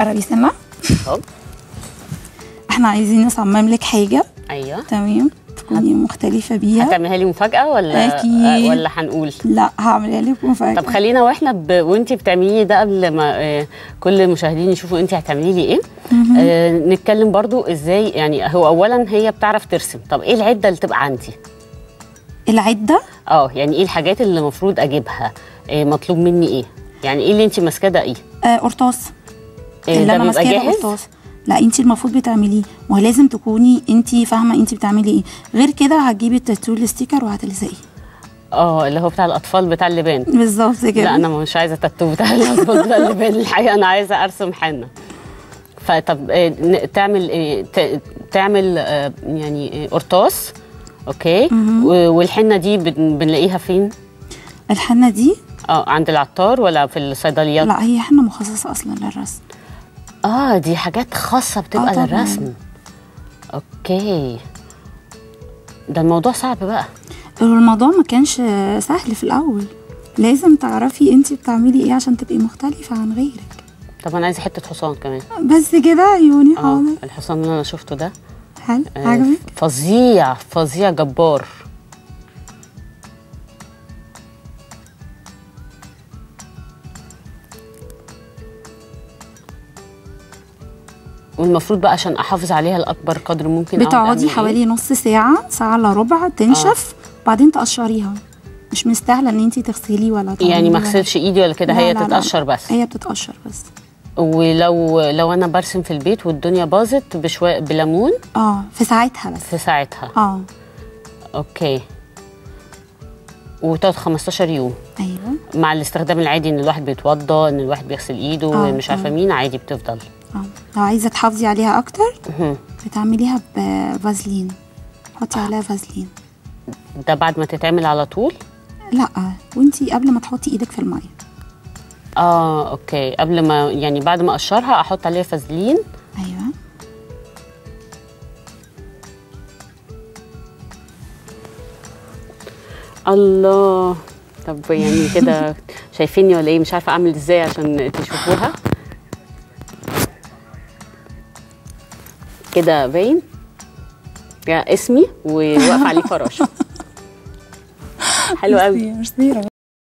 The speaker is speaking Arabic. قربي سنه. طب احنا عايزين نصمم لك حاجه. ايوه تمام، تكوني مختلفه بيها. هتعملها لي مفاجاه ولا أكيد. ولا هنقول؟ لا هعملها لك مفاجاه. طب خلينا واحنا وانتي بتعملي ده قبل ما كل المشاهدين يشوفوا انتي هتعملي لي ايه. نتكلم برضو ازاي يعني. هو اولا هي بتعرف ترسم، طب ايه العده اللي تبقى عندي؟ العده يعني ايه الحاجات اللي المفروض اجيبها؟ مطلوب مني ايه؟ يعني ايه اللي انتي ماسكاه ده؟ ايه؟ قرطاس. اللي انا ماسكاه ده قرطاس. لا انت المفروض بتعمليه، ما هو لازم تكوني انت فاهمه انت بتعملي ايه. غير كده هتجيبي التاتو ستيكر وهتلزقيه. اللي هو بتاع الاطفال، بتاع اللبان بالظبط كده. لا انا مش عايزه تاتو بتاع الاطفال بتاع اللبان الحقيقه، انا عايزه ارسم حنه. فطب تعمل يعني قرطاس. اوكي. والحنه دي بنلاقيها فين؟ الحنه دي عند العطار ولا في الصيدليات؟ لا هي حنه مخصصه اصلا للرسم. دي حاجات خاصة بتبقى للرسم. اوكي. ده الموضوع صعب بقى. الموضوع ما كانش سهل في الأول، لازم تعرفي انتي بتعملي ايه عشان تبقي مختلفة عن غيرك. طب انا عايزة حتة حصان كمان بس كده. عيوني حاضر. الحصان اللي انا شفته ده حلو، عجبك؟ فظيع فظيع، جبار. والمفروض بقى عشان احافظ عليها لاكبر قدر ممكن بتقعدي حوالي نص ساعه، ساعه الا ربع، تنشف. بعدين تقشريها. مش مستاهله ان انت تغسليه ولا يعني ما اغسلش ايدي ولا كده؟ هي تتقشر بس. هي بتتقشر بس. ولو انا برسم في البيت والدنيا باظت بشويه بليمون في ساعتها بس. في ساعتها. اوكي. وتقعد 15 يوم. ايوه. مع الاستخدام العادي ان الواحد بيتوضى، ان الواحد بيغسل ايده، مش عارفه مين، عادي بتفضل. لو عايزه تحافظي عليها اكتر بتعمليها بفازلين. حطي عليها فازلين. ده بعد ما تتعمل على طول؟ لا، وانتي قبل ما تحطي ايدك في الميه. اوكي. قبل ما يعني بعد ما اقشرها احط عليها فازلين. ايوه. الله. طب يعني كده شايفيني ولا ايه؟ مش عارفه اعمل ازاي عشان تشوفوها كده باين يا اسمي، وواقفه عليه فراشه. حلو قوي.